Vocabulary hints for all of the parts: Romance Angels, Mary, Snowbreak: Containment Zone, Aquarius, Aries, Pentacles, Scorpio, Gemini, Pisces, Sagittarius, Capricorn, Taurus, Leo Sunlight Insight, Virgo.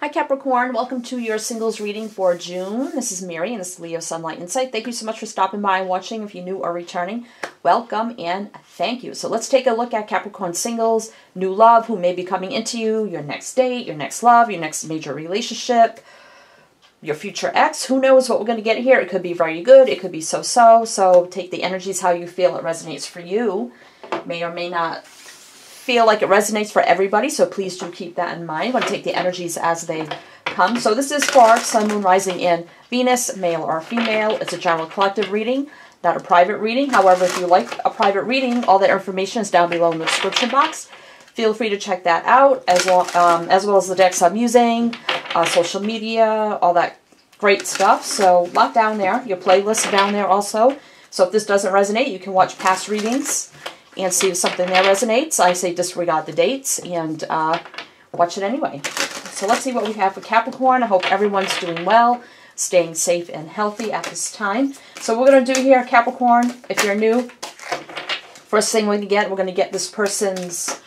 Hi Capricorn, welcome to your singles reading for June. This is Mary and this is Leo Sunlight Insight. Thank you so much for stopping by and watching. If you're new or returning, welcome and thank you. So let's take a look at Capricorn singles, new love, who may be coming into you, your next date, your next love, your next major relationship, your future ex. Who knows what we're going to get here? It could be very good, it could be so-so. So take the energies how you feel it resonates for you. May or may not feel like it resonates for everybody, so please do keep that in mind. I'm going to take the energies as they come. So this is for Sun, Moon, Rising, and Venus, male or female. It's a general collective reading, not a private reading. However, if you like a private reading, all that information is down below in the description box. Feel free to check that out, as well as the decks I'm using, social media, all that great stuff. So a lot down there. Your playlist down there also. So if this doesn't resonate, you can watch past readings and see if something there resonates. I say disregard the dates and watch it anyway. So let's see what we have for Capricorn. I hope everyone's doing well, staying safe and healthy at this time. So what we're going to do here, Capricorn, if you're new, first thing we're going to get this person's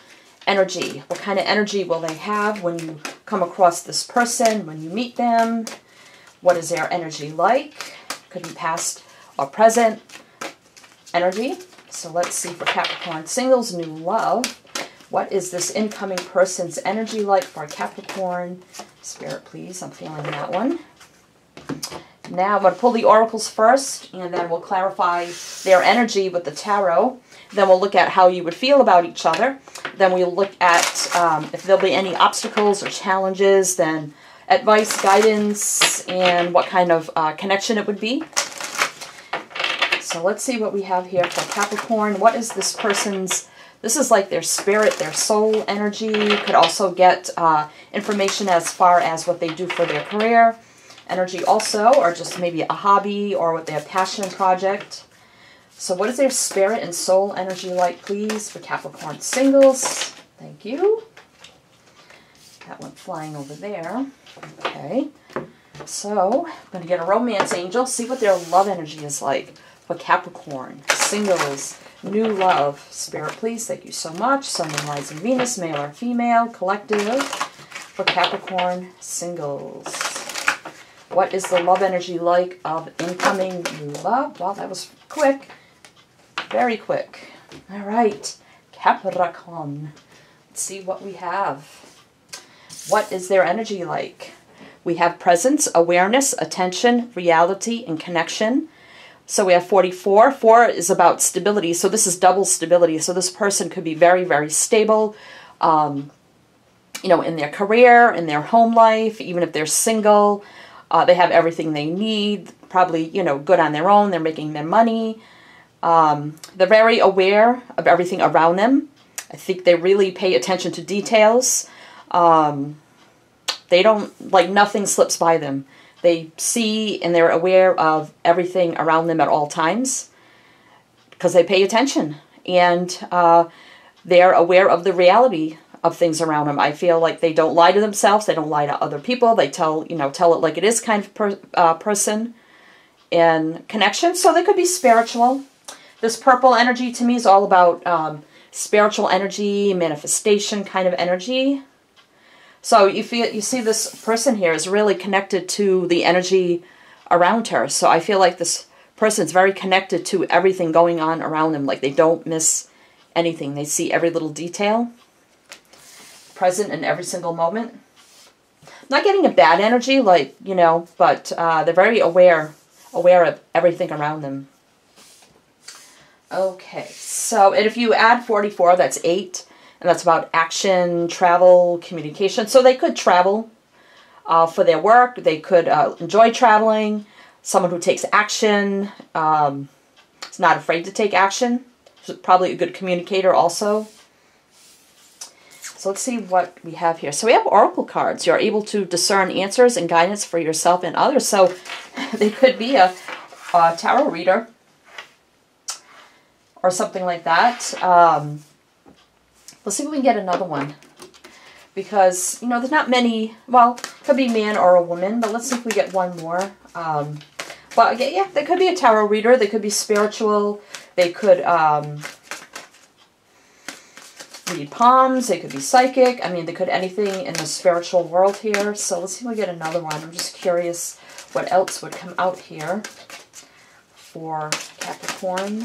energy. What kind of energy will they have when you come across this person, when you meet them? What is their energy like? Could be past or present energy. So let's see for Capricorn singles, new love. What is this incoming person's energy like for Capricorn? Spirit, please. I'm feeling that one. Now I'm going to pull the oracles first, and then we'll clarify their energy with the tarot. Then we'll look at how you would feel about each other. Then we'll look at if there'll be any obstacles or challenges, then advice, guidance, and what kind of connection it would be. So let's see what we have here for Capricorn. What is this person's, this is like their spirit, their soul energy. You could also get information as far as what they do for their career energy also, or just maybe a hobby or what their passion project. So what is their spirit and soul energy like, please, for Capricorn singles? Thank you. That went flying over there. Okay. So I'm going to get a romance angel, see what their love energy is like. For Capricorn singles, new love, spirit, please. Thank you so much. Sun, Moon, Rising, Venus, male or female, collective. For Capricorn singles, what is the love energy like of incoming new love? Wow, that was quick, very quick. All right, Capricorn. Let's see what we have. What is their energy like? We have presence, awareness, attention, reality, and connection. So we have 44. 4 is about stability. So this is double stability. So this person could be very, very stable, you know, in their career, in their home life, even if they're single. They have everything they need, probably, you know, good on their own. They're making their money. They're very aware of everything around them. I think they really pay attention to details. They don't, like, nothing slips by them. They see and they're aware of everything around them at all times because they pay attention. And they're aware of the reality of things around them. I feel like they don't lie to themselves. They don't lie to other people. They tell, you know, tell it like it is kind of person and connection. So they could be spiritual. This purple energy to me is all about spiritual energy, manifestation kind of energy. So you see this person here is really connected to the energy around her. So I feel like this person's very connected to everything going on around them. Like they don't miss anything. They see every little detail, present in every single moment. Not getting a bad energy, like, you know, but they're very aware of everything around them. Okay, so and if you add 44, that's 8. And that's about action, travel, communication. So they could travel for their work. They could enjoy traveling. Someone who takes action, is not afraid to take action. Probably a good communicator also. So let's see what we have here. So we have oracle cards. You're able to discern answers and guidance for yourself and others. So they could be a tarot reader or something like that. Let's see if we can get another one. Because, you know, there's not many, well, it could be a man or a woman, but let's see if we get one more. Well, yeah, they could be a tarot reader. They could be spiritual. They could read palms. They could be psychic. I mean, they could anything in the spiritual world here. So let's see if we get another one. I'm just curious what else would come out here for Capricorn.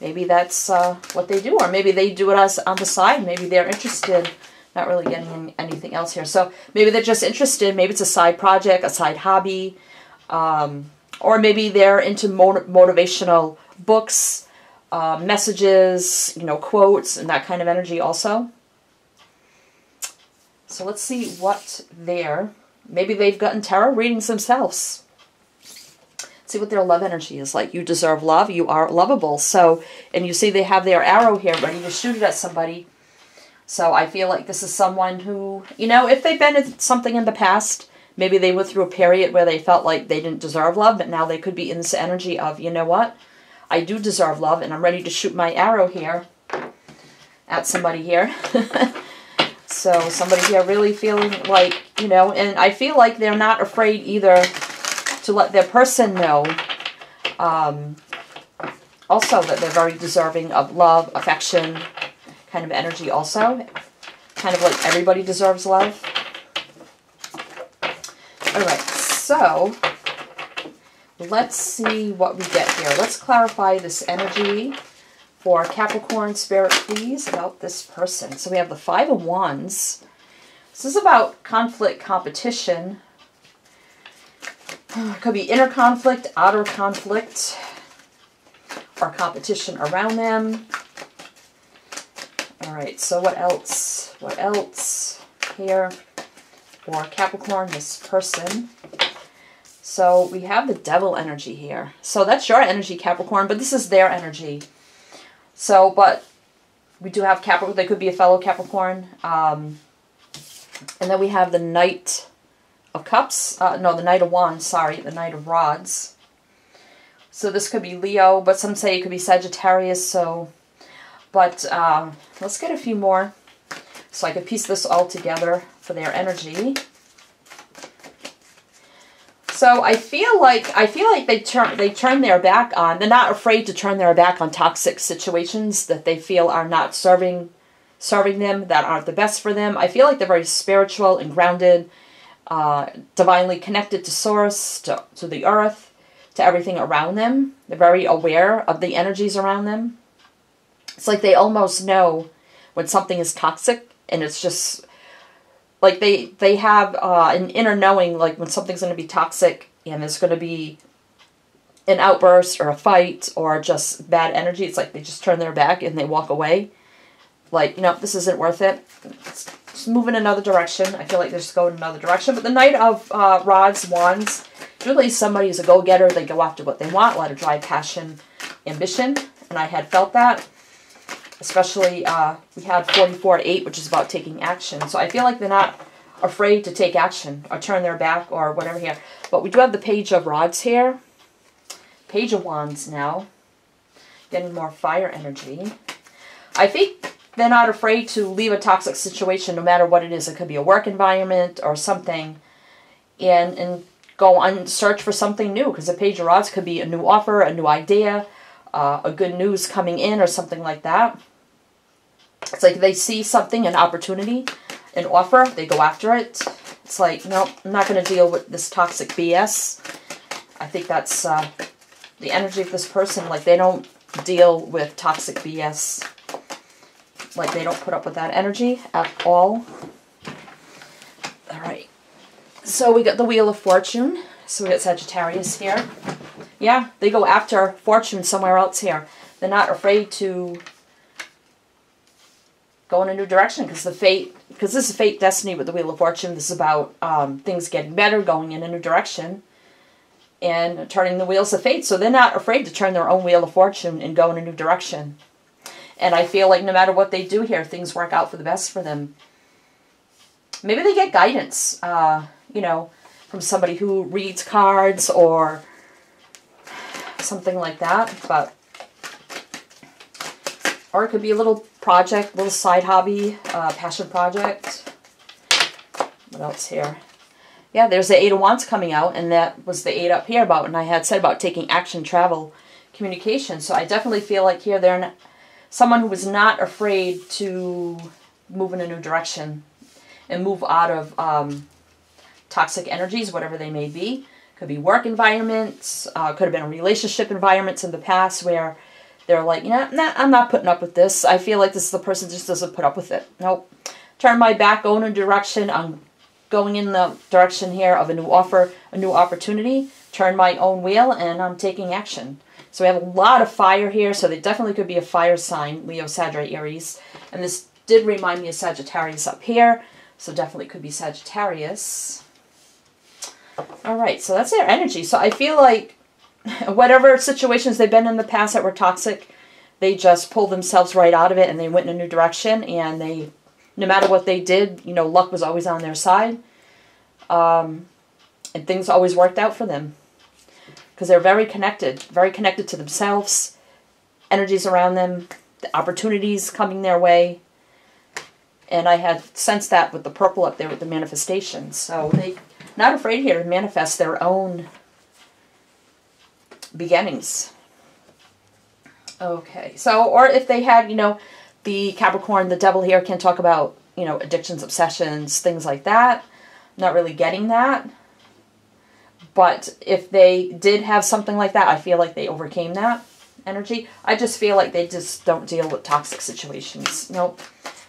Maybe that's what they do, or maybe they do it us on the side. Maybe they're interested. Not really getting anything else here. So maybe they're just interested. Maybe it's a side project, a side hobby. Or maybe they're into motivational books, messages, you know, quotes, and that kind of energy also. So let's see what they're... Maybe they've gotten tarot readings themselves. Let's see what their love energy is like. You deserve love. You are lovable. So, and you see they have their arrow here ready to shoot it at somebody. So I feel like this is someone who, you know, if they've been in something in the past, maybe they went through a period where they felt like they didn't deserve love, but now they could be in this energy of, you know what, I do deserve love, and I'm ready to shoot my arrow here at somebody here. So somebody here really feeling like, you know, and I feel like they're not afraid either to let their person know also that they're very deserving of love, affection, kind of energy also. Kind of like everybody deserves love. Alright, so let's see what we get here. Let's clarify this energy for Capricorn Spirit, please, about this person. So we have the Five of Wands. This is about conflict, competition. It could be inner conflict, outer conflict, or competition around them. All right, so what else? What else here for Capricorn, this person? So we have the Devil energy here. So that's your energy, Capricorn, but this is their energy. So, but we do have Capricorn. They could be a fellow Capricorn. And then we have the Knight of Cups. No, the Knight of Wands, sorry, the Knight of Rods. So this could be Leo, but some say it could be Sagittarius, so... But let's get a few more so I can piece this all together for their energy. So I feel like they turn their back on. They're not afraid to turn their back on toxic situations that they feel are not serving them, that aren't the best for them. I feel like they're very spiritual and grounded, divinely connected to source, to the earth, to everything around them. They're very aware of the energies around them. It's like they almost know when something is toxic, and it's just like they have an inner knowing, like when something's going to be toxic and there's going to be an outburst or a fight or just bad energy. It's like they just turn their back and they walk away. Like, no, this isn't worth it. Let's move in another direction. I feel like they're just going another direction. But the Knight of Rods, Wands, really somebody who's a go-getter. They go after what they want, a lot of drive, passion, ambition, and I had felt that. Especially, we had 44-8, which is about taking action. So I feel like they're not afraid to take action or turn their back or whatever here. But we do have the Page of Rods here. Page of Wands now. Getting more fire energy. I think they're not afraid to leave a toxic situation, no matter what it is. It could be a work environment or something. And go on search for something new. Because the Page of Rods could be a new offer, a new idea, a good news coming in or something like that. It's like they see something, an opportunity, an offer, they go after it. It's like, no, I'm not going to deal with this toxic BS. I think that's the energy of this person. Like, they don't deal with toxic BS. Like, they don't put up with that energy at all. All right. So we got the Wheel of Fortune. So we got Sagittarius here. Yeah, they go after fortune somewhere else here. They're not afraid to go in a new direction because the fate, because this is fate, destiny with the Wheel of Fortune. This is about things getting better, going in a new direction, and turning the wheels of fate. So they're not afraid to turn their own Wheel of Fortune and go in a new direction. And I feel like no matter what they do here, things work out for the best for them. Maybe they get guidance, you know, from somebody who reads cards or something like that, but or it could be a little project, little side hobby, passion project. What else here? Yeah, there's the Eight of Wands coming out, and that was the eight up here about, and I had said about taking action, travel, communication. So I definitely feel like here they're someone who was not afraid to move in a new direction and move out of toxic energies, whatever they may be. Could be work environments, could have been relationship environments in the past where they're like, you know, nah, I'm not putting up with this. I feel like this is the person just doesn't put up with it. Nope. Turn my back, go in a direction. I'm going in the direction here of a new offer, a new opportunity. Turn my own wheel, and I'm taking action. So we have a lot of fire here, so they definitely could be a fire sign, Leo, Sagittarius, Aries. And this did remind me of Sagittarius up here, so definitely could be Sagittarius. All right, so that's their energy. So I feel like whatever situations they've been in the past that were toxic, they just pulled themselves right out of it, and they went in a new direction, and they, no matter what they did, you know, luck was always on their side. And things always worked out for them because they're very connected to themselves, energies around them, the opportunities coming their way. And I had sensed that with the purple up there with the manifestation. So they're not afraid here to manifest their own beginnings. Okay, so, or if they had, you know, the Capricorn, the devil here can talk about, you know, addictions, obsessions, things like that. Not really getting that. But if they did have something like that, I feel like they overcame that energy. I just feel like they just don't deal with toxic situations. Nope.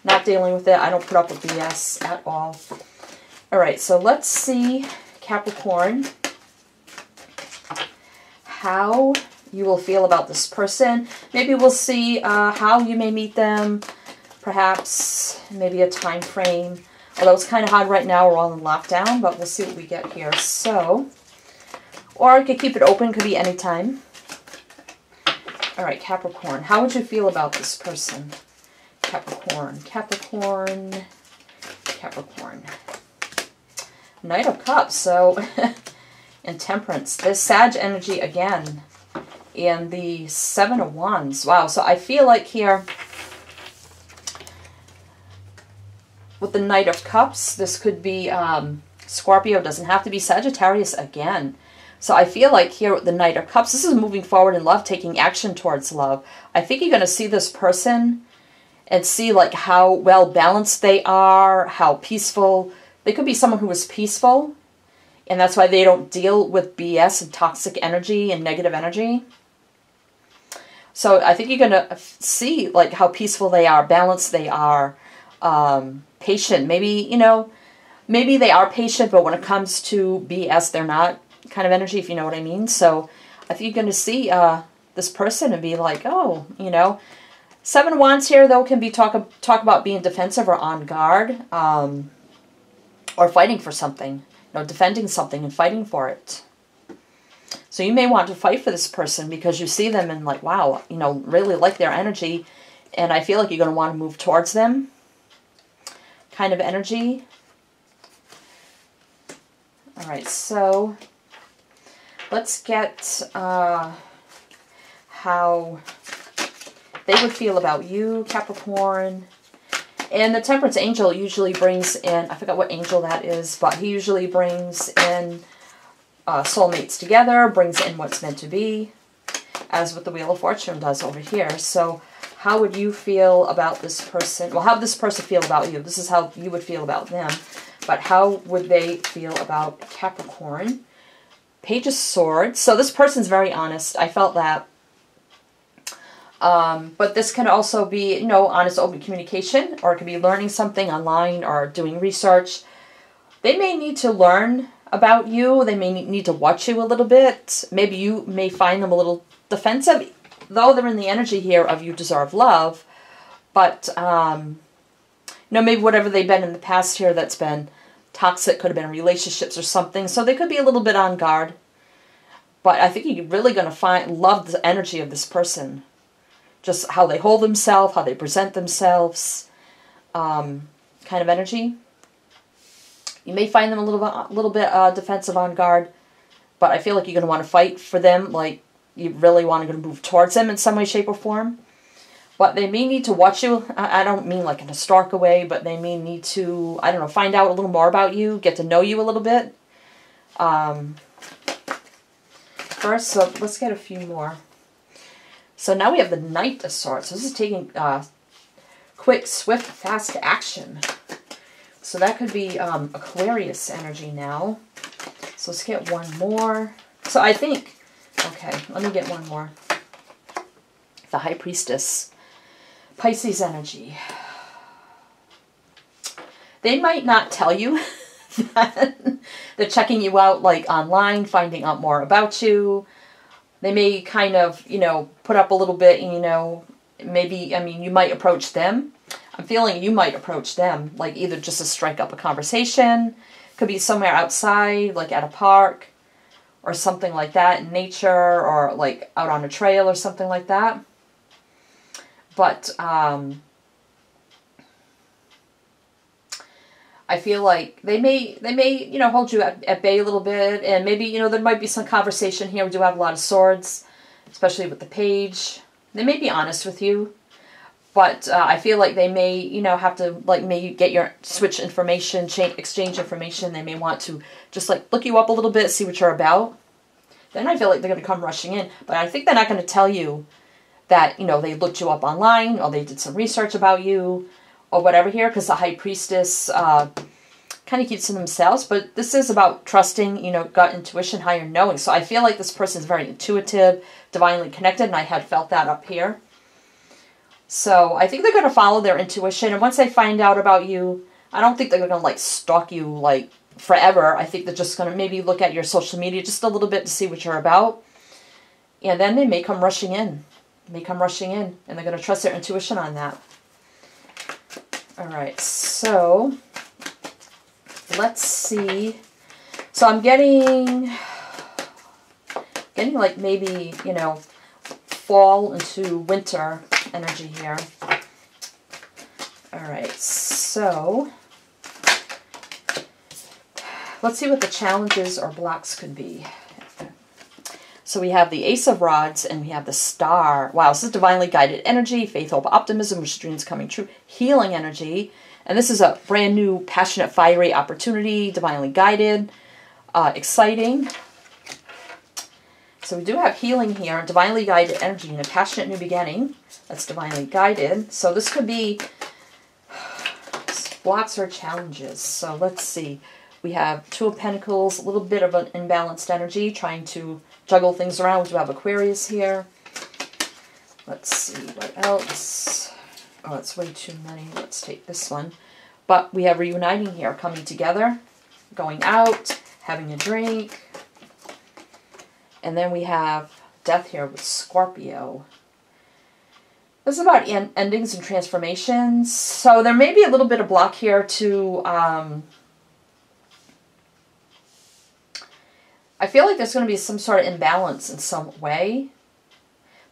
Not dealing with it. I don't put up with BS at all. All right, so let's see, Capricorn, how you will feel about this person. Maybe we'll see how you may meet them, perhaps maybe a time frame. Although it's kind of hard right now. We're all in lockdown, but we'll see what we get here. So, or I could keep it open. Could be any time. All right, Capricorn, how would you feel about this person? Capricorn, Capricorn, Capricorn. Knight of Cups, so, and Temperance. This Sag energy again, and the Seven of Wands. Wow, so I feel like here, with the Knight of Cups, this could be Scorpio. Doesn't have to be Sagittarius again. So I feel like here with the Knight of Cups, this is moving forward in love, taking action towards love. I think you're going to see this person and see like how well balanced they are, how peaceful. They could be someone who is peaceful, and that's why they don't deal with BS and toxic energy and negative energy. So I think you're going to see like how peaceful they are, balanced they are, patient. Maybe, you know, maybe they are patient, but when it comes to BS, they're not kind of energy, if you know what I mean. So I think you're going to see this person and be like, oh, you know, Seven of Wands here, though, can be talk about being defensive or on guard, or fighting for something, you know, defending something and fighting for it. So you may want to fight for this person because you see them and like, wow, you know, really like their energy, and I feel like you're going to want to move towards them kind of energy. All right, so let's get how they would feel about you, Capricorn. And the Temperance Angel usually brings in, I forgot what angel that is, but he usually brings in soulmates together, brings in what's meant to be, as what the Wheel of Fortune does over here. So how would you feel about this person? Well, how would this person feel about you? This is how you would feel about them. But how would they feel about Capricorn? Page of Swords. So this person's very honest. I felt that. But this can also be, you know, honest, open communication, or it can be learning something online or doing research. They may need to learn about you. They may need to watch you a little bit. Maybe you may find them a little defensive, though they're in the energy here of you deserve love. But, you know, maybe whatever they've been in the past here that's been toxic, could have been relationships or something. So they could be a little bit on guard. But I think you're really going to love the energy of this person. Just how they hold themselves, how they present themselves, kind of energy. You may find them a little bit defensive, on guard. But I feel like you're going to want to fight for them, like, you really want to move towards them in some way, shape, or form. But they may need to watch you. I don't mean like in a stalker way, but they may need to, I don't know, find out a little more about you, get to know you a little bit. First, so let's get a few more. So now we have the Knight of Swords. So this is taking quick, swift, fast action. So that could be Aquarius energy now. So let's get one more. So I think, okay, let me get one more. The High Priestess, Pisces energy. They might not tell you that they're checking you out, like online, finding out more about you. They may kind of, you know, put up a little bit, you know, maybe, I mean, you might approach them. I'm feeling you might approach them, like either just to strike up a conversation. Could be somewhere outside, like at a park or something like that, in nature, or like out on a trail or something like that. But I feel like they may, you know, hold you at bay a little bit, and maybe, you know, there might be some conversation here. We do have a lot of swords, especially with the page. They may be honest with you, but I feel like they may, you know, have to, like, maybe get your switch information, exchange information. They may want to just, like, look you up a little bit, see what you're about. Then I feel like they're going to come rushing in, but I think they're not going to tell you that, you know, they looked you up online or they did some research about you, or whatever here, because the High Priestess kind of keeps to themselves. But this is about trusting, you know, gut intuition, higher knowing. So I feel like this person is very intuitive, divinely connected, and I had felt that up here. So I think they're going to follow their intuition, and once they find out about you, I don't think they're going to, like, stalk you, like, forever. I think they're just going to maybe look at your social media just a little bit to see what you're about, and then they may come rushing in. They may come rushing in, and they're going to trust their intuition on that. Alright, so let's see. So I'm getting like maybe, you know, fall into winter energy here. Alright, so let's see what the challenges or blocks could be. So we have the Ace of Rods and we have the Star. Wow, this is divinely guided energy, faith, hope, optimism, which dreams coming true, healing energy. And this is a brand new, passionate, fiery opportunity, divinely guided, exciting. So we do have healing here, divinely guided energy, and a passionate new beginning. That's divinely guided. So this could be blocks or challenges. So let's see. We have Two of Pentacles, a little bit of an imbalanced energy, trying to juggle things around. We do have Aquarius here. Let's see what else. Oh, it's way too many. Let's take this one. But we have reuniting here, coming together, going out, having a drink. And then we have death here with Scorpio. This is about endings and transformations. So there may be a little bit of block here to... I feel like there's going to be some sort of imbalance in some way.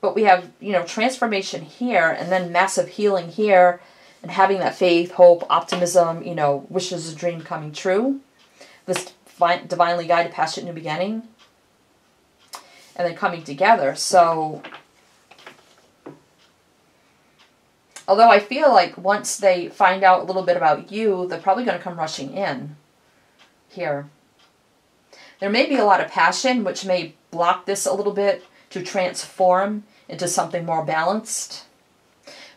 But we have, you know, transformation here, and then massive healing here, and having that faith, hope, optimism, you know, wishes, a dream coming true. This divinely guided, passionate new beginning. And then coming together. So, although I feel like once they find out a little bit about you, they're probably going to come rushing in here. There may be a lot of passion, which may block this a little bit to transform into something more balanced.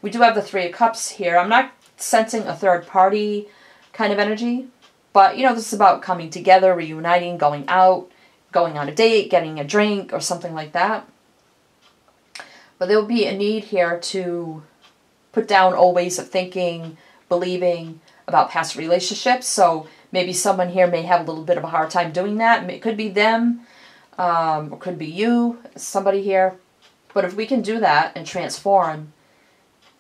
We do have the Three of Cups here. I'm not sensing a third party kind of energy, but, you know, this is about coming together, reuniting, going out, going on a date, getting a drink or something like that. But there will be a need here to put down old ways of thinking, believing about past relationships. So maybe someone here may have a little bit of a hard time doing that. It could be them, or could be you, somebody here. But if we can do that and transform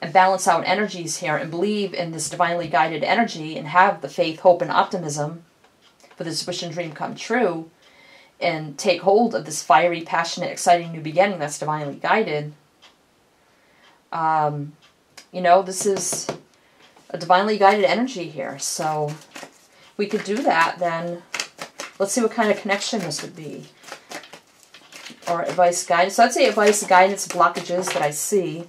and balance out energies here and believe in this divinely guided energy and have the faith, hope, and optimism for this wish and dream come true, and take hold of this fiery, passionate, exciting new beginning that's divinely guided, you know, this is a divinely guided energy here. So... we could do that, then let's see what kind of connection this would be. Or advice, guidance. So I'd say advice, guidance, blockages that I see.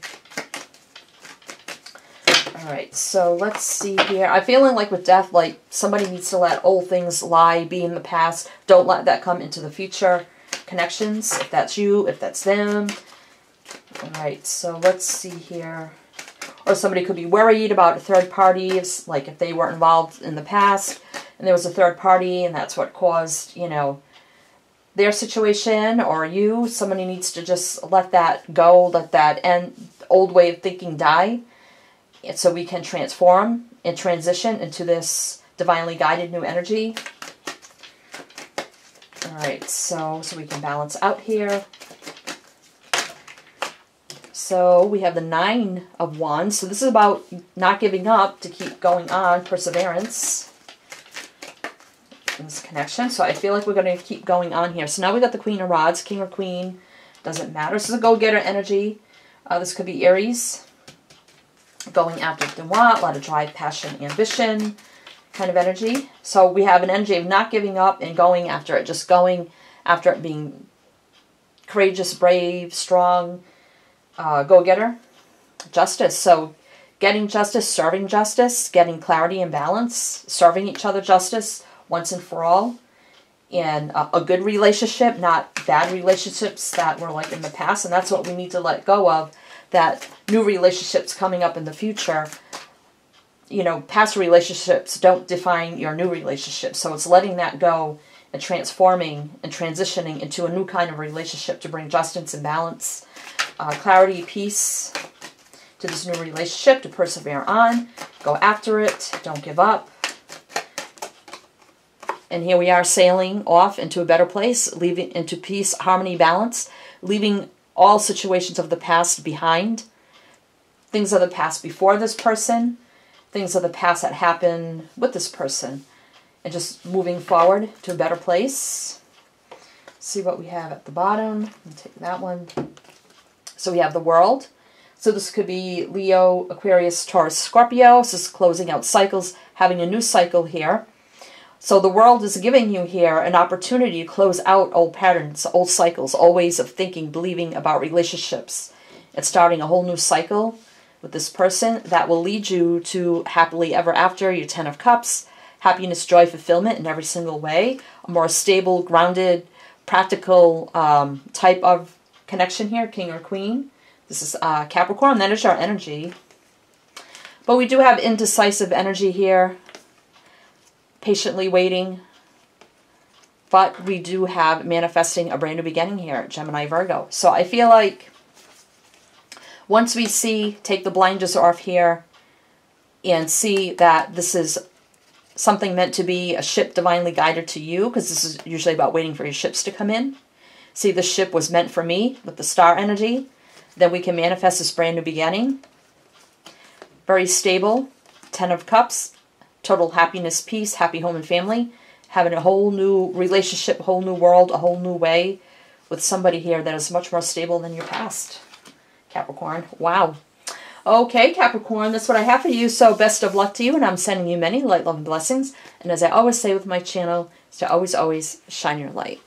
All right, so let's see here. I'm feeling like with death, like somebody needs to let old things lie, be in the past. Don't let that come into the future. Connections, if that's you, if that's them. All right, so let's see here. Or somebody could be worried about a third party, like if they were involved in the past and there was a third party and that's what caused, you know, their situation or you. Somebody needs to just let that go, let that end, old way of thinking die, so we can transform and transition into this divinely guided new energy. All right, so we can balance out here. So we have the 9 of Wands. So this is about not giving up, to keep going on, perseverance in this connection. So I feel like we're going to keep going on here. So now we got the Queen of Rods, King or Queen, doesn't matter. This is a go-getter energy. This could be Aries, going after what they want, a lot of drive, passion, ambition kind of energy. So we have an energy of not giving up and going after it, just going after it, being courageous, brave, strong. Go-getter, justice. So getting justice, serving justice, getting clarity and balance, serving each other justice once and for all in a good relationship, not bad relationships that were like in the past. And that's what we need to let go of, that new relationships coming up in the future. You know, past relationships don't define your new relationship. So it's letting that go and transforming and transitioning into a new kind of relationship to bring justice and balance, clarity, peace to this new relationship, to persevere on, go after it, don't give up. And here we are sailing off into a better place, leaving into peace, harmony, balance, leaving all situations of the past behind, things of the past before this person, things of the past that happened with this person, and just moving forward to a better place. See what we have at the bottom. I'll take that one. So we have the World. So this could be Leo, Aquarius, Taurus, Scorpio. This is closing out cycles, having a new cycle here. So the World is giving you here an opportunity to close out old patterns, old cycles, old ways of thinking, believing about relationships. It's starting a whole new cycle with this person that will lead you to happily ever after, your 10 of Cups, happiness, joy, fulfillment in every single way, a more stable, grounded, practical type of connection here, King or Queen. This is Capricorn. That is our energy. But we do have indecisive energy here, patiently waiting. But we do have manifesting a brand new beginning here, Gemini, Virgo. So I feel like once we see, take the blinders off here and see that this is something meant to be, a ship divinely guided to you, because this is usually about waiting for your ships to come in. See, the ship was meant for me with the star energy. Then we can manifest this brand new beginning. Very stable. 10 of Cups. Total happiness, peace, happy home and family. Having a whole new relationship, a whole new world, a whole new way with somebody here that is much more stable than your past. Capricorn. Wow. Okay, Capricorn, that's what I have for you. So best of luck to you, and I'm sending you many light, love, and blessings. And as I always say with my channel, is to always, always shine your light.